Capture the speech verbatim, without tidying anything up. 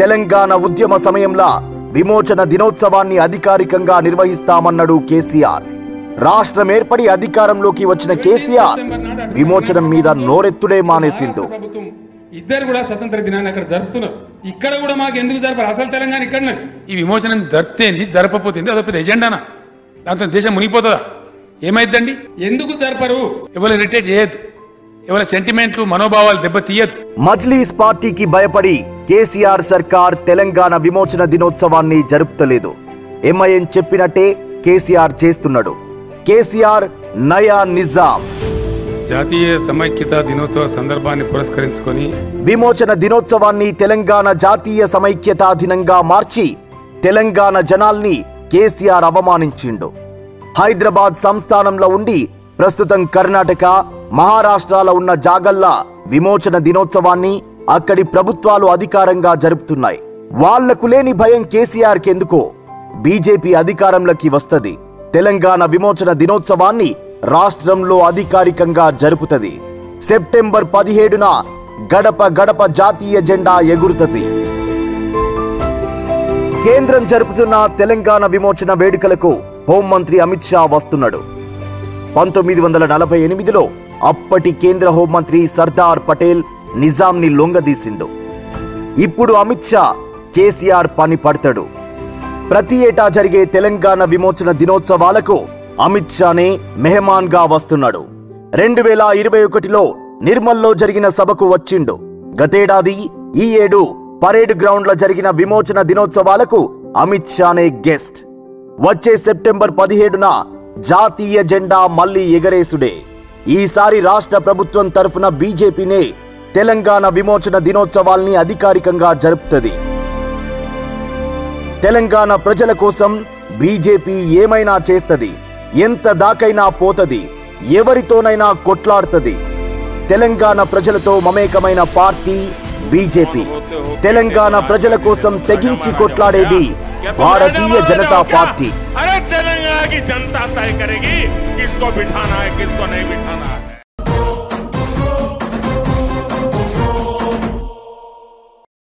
తెలంగాణ ఉద్యమ సమయంలో విమోచన దినోత్సవాన్ని అధికారికంగా నిర్వహిస్తామన్నాడు కేసీఆర్. రాష్ట్రం ఏర్పడి అధికారంలోకి వచ్చిన కేసీఆర్ విమోచనం మీద నోరెత్తుడే మానేసిండు. ఇద్దరు కూడా స్వతంత్ర దినాన్ని అక్కడ జరుపుతున్నారు. ఇక్కడ కూడా మాకు ఎందుకు జరపరు? అసలు తెలంగాణ ఇక్కడనే ఈ విమోచనం జరిపేంది, జరపపోతుంది అదొక ఎజెండానా? దాంతో దేశం మునిగిపోతుందా? ఏమైందండి? ఎందుకు జరపరు? ఎవరు ఇరిటేట్ చేయదు, ఎవరు సెంటిమెంట్లు మనోభావాలు దెబ్బతీయదు. మజ్లీస్ పార్టీకి భయపడి కేసీఆర్ సర్కార్ తెలంగాణ విమోచన దినోత్సవాన్ని జరుపుతలేదు. ఎంఐఎం చెప్పినట్టే కేసీఆర్ చేస్తున్నాడు. కేసీఆర్ నయా నిజాం. జాతీయ సమైక్యత దినోత్సవ సందర్భాన్ని పురస్కరించుకొని విమోచన దినోత్సవాన్ని తెలంగాణ జాతీయ సమైక్యతా దినంగా మార్చి తెలంగాణ జనాల్ని కేసీఆర్ అవమానించిండు. హైదరాబాద్ సంస్థానంలో ఉండి ప్రస్తుతం కర్ణాటక, మహారాష్ట్రలో ఉన్న జాగల్లా విమోచన దినోత్సవాన్ని అక్కడి ప్రభుత్వాలు అధికారంగా జరుపుతున్నాయి. వాళ్లకు లేని భయం కేసీఆర్ కెందుకో. బీజేపీ అధికారంలోకి వస్తది, తెలంగాణ విమోచన దినోత్సవాన్ని రాష్ట్రంలో అధికారికంగా జరుపుతది. సెప్టెంబర్ పదిహేడున గడప గడప జాతీయ జెండా ఎగురుతది. కేంద్రం జరుపుతున్న తెలంగాణ విమోచన వేడుకలకు హోంమంత్రి అమిత్ షా వస్తున్నాడు. పంతొమ్మిది వందల నలభై ఎనిమిదిలో అప్పటి కేంద్ర హోంమంత్రి సర్దార్ పటేల్ నిజాంని లొంగదీసిండు. ఇప్పుడు అమిత్ షా కేసీఆర్ పని పడతాడు. ప్రతి ఏటా జరిగే తెలంగాణ విమోచన దినోత్సవాలకు అమిత్ షానే మెహమాన్గా వస్తున్నాడు. రెండు వేల ఇరవై ఒకటిలో నిర్మల్లో జరిగిన సభకు వచ్చిండు. గతేడాది ఈ ఏడు పరేడ్ గ్రౌండ్లో జరిగిన విమోచన దినోత్సవాలకు అమిత్ షానే గెస్ట్. వచ్చే సెప్టెంబర్ పదిహేడున జాతీయ జెండా మళ్లీ ఎగరేసుడే. ఈసారి రాష్ట్ర ప్రభుత్వం తరఫున బీజేపీనే తెలంగాణ విమోచన దినోత్సవాల్ని అధికారికంగా జరుపుతుంది. తెలంగాణ ప్రజల కోసం బీజేపీ ఏమైనా చేస్తుంది, ఎంత దాకైనా పోతుంది, ఎవరితోనైనా కొట్లాడుతుంది. తెలంగాణ ప్రజలతో మమేకమైన పార్టీ బీజేపీ. తెలంగాణ ప్రజల కోసం తెగించి కొట్లాడేది భారతీయ జనతా పార్టీ.